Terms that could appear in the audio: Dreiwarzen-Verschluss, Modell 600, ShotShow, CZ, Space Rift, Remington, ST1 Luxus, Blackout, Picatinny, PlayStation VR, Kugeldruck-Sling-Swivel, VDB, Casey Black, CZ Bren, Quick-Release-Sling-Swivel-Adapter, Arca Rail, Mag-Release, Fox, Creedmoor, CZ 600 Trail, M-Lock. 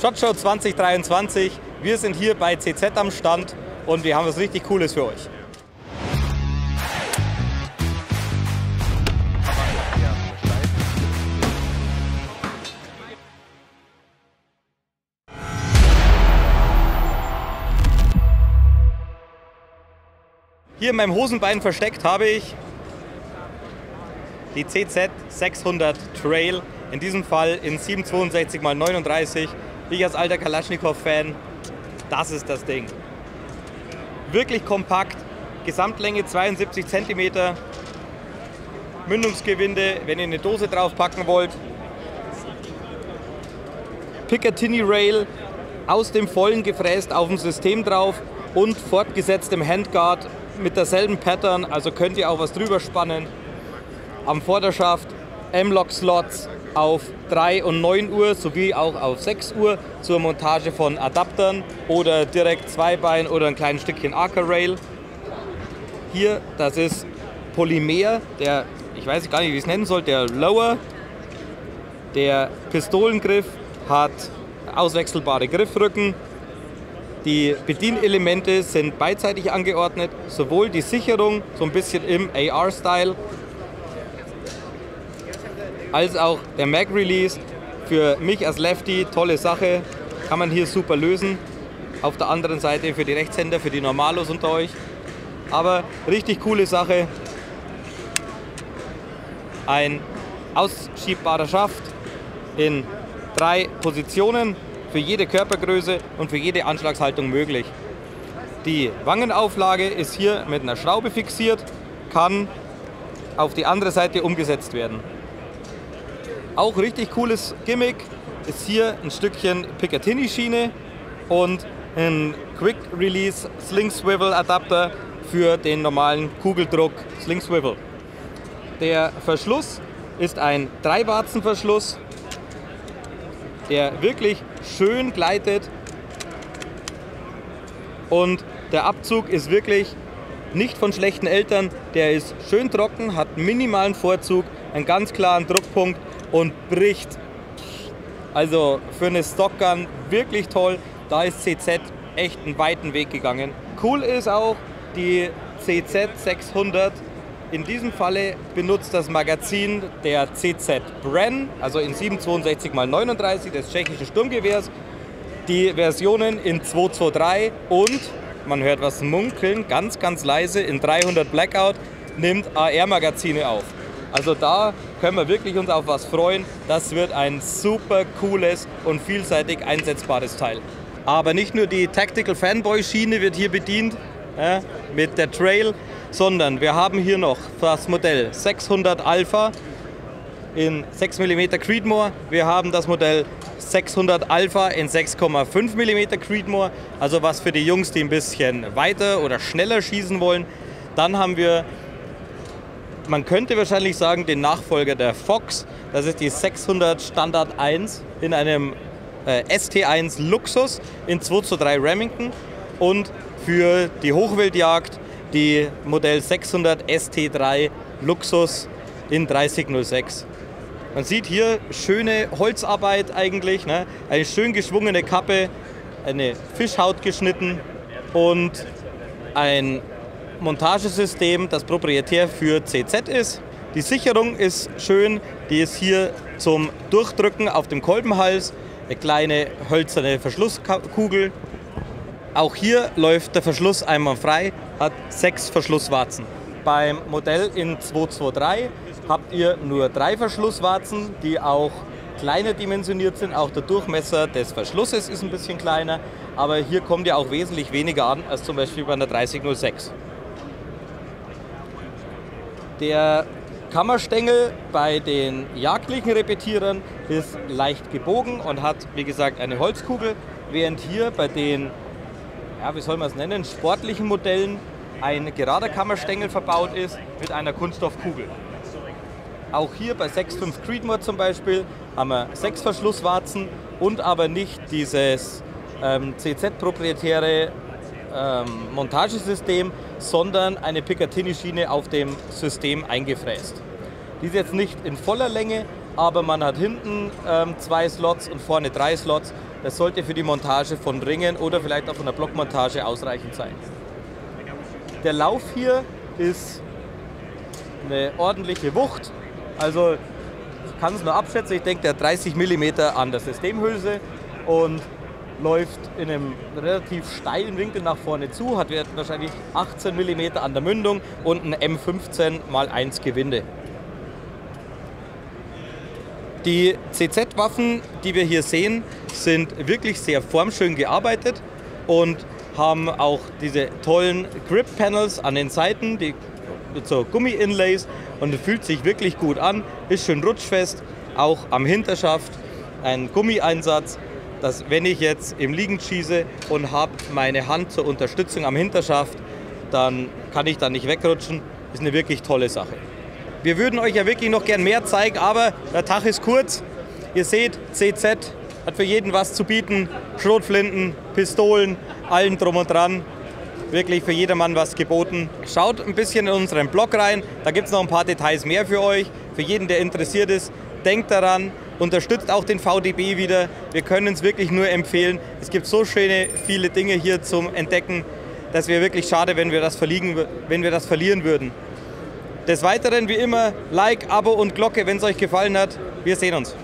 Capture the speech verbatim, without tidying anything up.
ShotShow zwanzig dreiundzwanzig. Wir sind hier bei C Z am Stand und wir haben was richtig Cooles für euch. Hier in meinem Hosenbein versteckt habe ich die C Z sechshundert Trail, in diesem Fall in sieben zweiundsechzig mal neununddreißig. Ich als alter Kalaschnikow-Fan, das ist das Ding. Wirklich kompakt, Gesamtlänge zweiundsiebzig Zentimeter, Mündungsgewinde, wenn ihr eine Dose draufpacken wollt. Picatinny Rail, aus dem Vollen gefräst auf dem System drauf und fortgesetztem Handguard mit derselben Pattern, also könnt ihr auch was drüber spannen. Am Vorderschaft M-Lock Slots auf drei und neun Uhr sowie auch auf sechs Uhr zur Montage von Adaptern oder direkt Zweibein oder ein kleines Stückchen Arca Rail. Hier, das ist Polymer, der, ich weiß gar nicht, wie ich es nennen soll, der Lower. Der Pistolengriff hat auswechselbare Griffrücken. Die Bedienelemente sind beidseitig angeordnet, sowohl die Sicherung, so ein bisschen im A R-Style, als auch der Mag-Release. Für mich als Lefty, tolle Sache, kann man hier super lösen. Auf der anderen Seite für die Rechtshänder, für die Normalos unter euch. Aber richtig coole Sache. Ein ausschiebbarer Schaft in drei Positionen, für jede Körpergröße und für jede Anschlagshaltung möglich. Die Wangenauflage ist hier mit einer Schraube fixiert, kann auf die andere Seite umgesetzt werden. Auch richtig cooles Gimmick ist hier ein Stückchen Picatinny-Schiene und ein Quick-Release-Sling-Swivel-Adapter für den normalen Kugeldruck-Sling-Swivel. Der Verschluss ist ein Dreiwarzen-Verschluss, der wirklich schön gleitet, und der Abzug ist wirklich nicht von schlechten Eltern, der ist schön trocken, hat minimalen Vorzug, einen ganz klaren Druckpunkt und bricht. Also für eine Stockgun wirklich toll, da ist C Z echt einen weiten Weg gegangen. Cool ist auch die C Z sechshundert, in diesem Falle benutzt das Magazin der C Z Bren, also in sieben zweiundsechzig mal neununddreißig des tschechischen Sturmgewehrs, die Versionen in zwei zwei drei und, man hört was munkeln, ganz ganz leise, in dreihundert Blackout nimmt A R-Magazine auf. Also da können wir wirklich uns auf was freuen, das wird ein super cooles und vielseitig einsetzbares Teil. Aber nicht nur die Tactical Fanboy Schiene wird hier bedient, äh, mit der Trail, sondern wir haben hier noch das Modell sechshundert Alpha in sechs Millimeter Creedmoor. Wir haben das Modell sechshundert Alpha in sechs Komma fünf Millimeter Creedmoor, also was für die Jungs, die ein bisschen weiter oder schneller schießen wollen. Dann haben wir, man könnte wahrscheinlich sagen, den Nachfolger der Fox. Das ist die sechshundert Standard eins in einem äh, S T eins Luxus in zwei zu drei Remington und für die Hochwildjagd die Modell sechshundert S T drei Luxus in dreißig null sechs. Man sieht hier schöne Holzarbeit eigentlich, ne? Eine schön geschwungene Kappe, eine Fischhaut geschnitten und ein Montagesystem, das proprietär für C Z ist. Die Sicherung ist schön, die ist hier zum Durchdrücken auf dem Kolbenhals, eine kleine hölzerne Verschlusskugel. Auch hier läuft der Verschluss einwandfrei, hat sechs Verschlusswarzen. Beim Modell in zwei zwei drei habt ihr nur drei Verschlusswarzen, die auch kleiner dimensioniert sind. Auch der Durchmesser des Verschlusses ist ein bisschen kleiner, aber hier kommt ja auch wesentlich weniger an als zum Beispiel bei einer dreißig null sechs. Der Kammerstängel bei den jagdlichen Repetierern ist leicht gebogen und hat, wie gesagt, eine Holzkugel, während hier bei den, ja, wie soll man es nennen, sportlichen Modellen ein gerader Kammerstängel verbaut ist mit einer Kunststoffkugel. Auch hier bei sechs fünf Creedmoor zum Beispiel haben wir sechs Verschlusswarzen und aber nicht dieses ähm, C Z-proprietäre ähm, Montagesystem, sondern eine Picatinny-Schiene auf dem System eingefräst. Die ist jetzt nicht in voller Länge, aber man hat hinten ähm, zwei Slots und vorne drei Slots. Das sollte für die Montage von Ringen oder vielleicht auch von der Blockmontage ausreichend sein. Der Lauf hier ist eine ordentliche Wucht. Also ich kann es nur abschätzen, ich denke der dreißig Millimeter an der Systemhülse und läuft in einem relativ steilen Winkel nach vorne zu, hat wahrscheinlich achtzehn Millimeter an der Mündung und ein M fünfzehn mal eins Gewinde. Die C Z-Waffen, die wir hier sehen, sind wirklich sehr formschön gearbeitet und haben auch diese tollen Grip-Panels an den Seiten, die mit so Gummi-Inlays, und fühlt sich wirklich gut an, ist schön rutschfest, auch am Hinterschaft ein Gummieinsatz, dass wenn ich jetzt im Liegen schieße und habe meine Hand zur Unterstützung am Hinterschaft, dann kann ich da nicht wegrutschen. Ist eine wirklich tolle Sache. Wir würden euch ja wirklich noch gern mehr zeigen, aber der Tag ist kurz. Ihr seht, C Z hat für jeden was zu bieten. Schrotflinten, Pistolen, allen drum und dran. Wirklich für jedermann was geboten. Schaut ein bisschen in unseren Blog rein, da gibt es noch ein paar Details mehr für euch. Für jeden, der interessiert ist, denkt daran. Unterstützt auch den V D B wieder. Wir können es wirklich nur empfehlen. Es gibt so schöne, viele Dinge hier zum Entdecken, dass wir wirklich schade, wenn wir das verliegen, wenn wir das verlieren würden. Des Weiteren, wie immer, Like, Abo und Glocke, wenn es euch gefallen hat. Wir sehen uns.